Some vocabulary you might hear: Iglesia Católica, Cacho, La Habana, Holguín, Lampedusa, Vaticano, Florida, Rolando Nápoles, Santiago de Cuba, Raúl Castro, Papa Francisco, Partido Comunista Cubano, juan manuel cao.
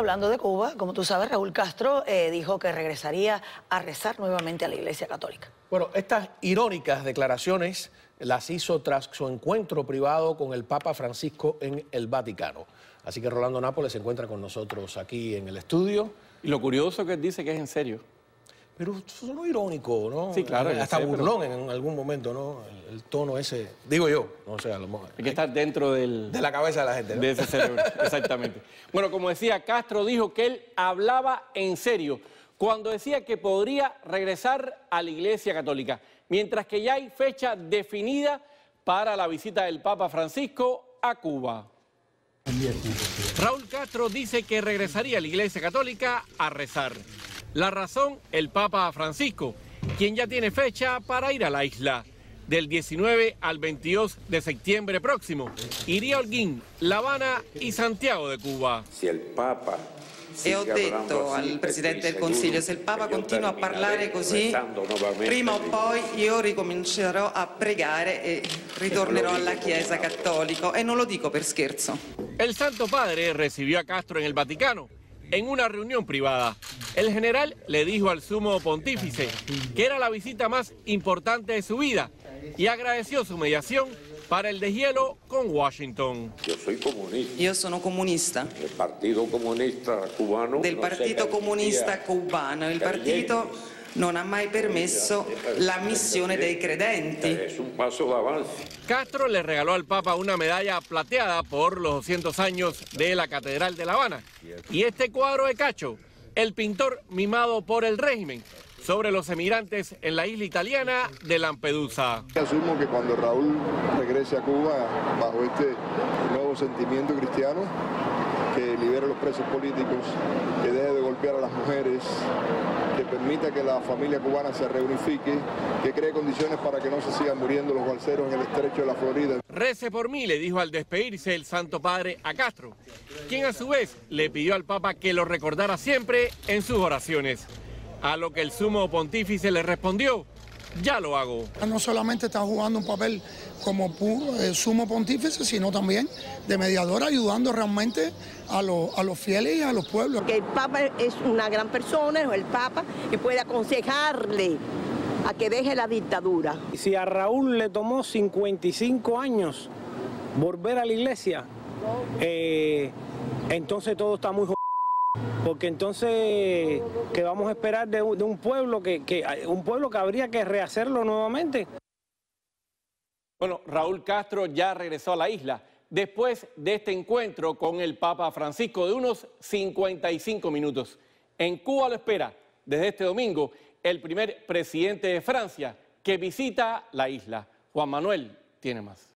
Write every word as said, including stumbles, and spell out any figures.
Hablando de Cuba, como tú sabes, Raúl Castro eh, dijo que regresaría a rezar nuevamente a la Iglesia Católica. Bueno, estas irónicas declaraciones las hizo tras su encuentro privado con el Papa Francisco en el Vaticano. Así que Rolando Nápoles se encuentra con nosotros aquí en el estudio. Y lo curioso que él dice que es en serio. Pero solo irónico, ¿no? Sí, claro. Hasta sé, burlón pero... en algún momento, ¿no? El, el tono ese, digo yo, no sé, a lo mejor... Hay que estar dentro del... de la cabeza de la gente, ¿no? De ese cerebro, exactamente. Bueno, como decía, Castro dijo que él hablaba en serio cuando decía que podría regresar a la Iglesia Católica, mientras que ya hay fecha definida para la visita del Papa Francisco a Cuba. Raúl Castro dice que regresaría a la Iglesia Católica a rezar. La razón, el Papa Francisco, quien ya tiene fecha para ir a la isla. Del diecinueve al veintidós de septiembre próximo, iría a Holguín, La Habana y Santiago de Cuba. Si el Papa... E ho detto al Presidente del Consiglio, se il Papa continua a parlare così, prima o poi io ricomincerò a pregare e ritornerò alla Chiesa Cattolica. E non lo dico per scherzo. El Santo Padre recibió a Castro en el Vaticano, en una reunión privada. El general le dijo al sumo pontífice que era la visita más importante de su vida y agradeció su mediación para el deshielo con Washington. Yo soy comunista. Yo soy comunista. El Partido Comunista Cubano. Del Partido Comunista Cubano. El partido no ha mai permesso la misión dei credenti. Es un paso de avance. Castro le regaló al Papa una medalla plateada por los doscientos años de la Catedral de La Habana y este cuadro de Cacho, el pintor mimado por el régimen, sobre los emigrantes en la isla italiana de Lampedusa. Asumo que cuando Raúl regrese a Cuba, bajo este nuevo sentimiento cristiano, que libere a los presos políticos, que deje de golpear a las mujeres, que permita que la familia cubana se reunifique, que cree condiciones para que no se sigan muriendo los balseros en el estrecho de la Florida. Rece por mí, le dijo al despedirse el Santo Padre a Castro, quien a su vez le pidió al Papa que lo recordara siempre en sus oraciones. A lo que el sumo pontífice le respondió, ya lo hago. No solamente está jugando un papel como eh, sumo pontífice, sino también de mediador, ayudando realmente a, lo, a los fieles y a los pueblos. Que el Papa es una gran persona, el Papa, que puede aconsejarle a que deje la dictadura. Si a Raúl le tomó cincuenta y cinco años volver a la iglesia, eh, entonces todo está muy jodido. Porque entonces, ¿qué vamos a esperar de un pueblo que, que, un pueblo que habría que rehacerlo nuevamente? Bueno, Raúl Castro ya regresó a la isla después de este encuentro con el Papa Francisco de unos cincuenta y cinco minutos. En Cuba lo espera, desde este domingo, el primer presidente de Francia que visita la isla. Juan Manuel tiene más.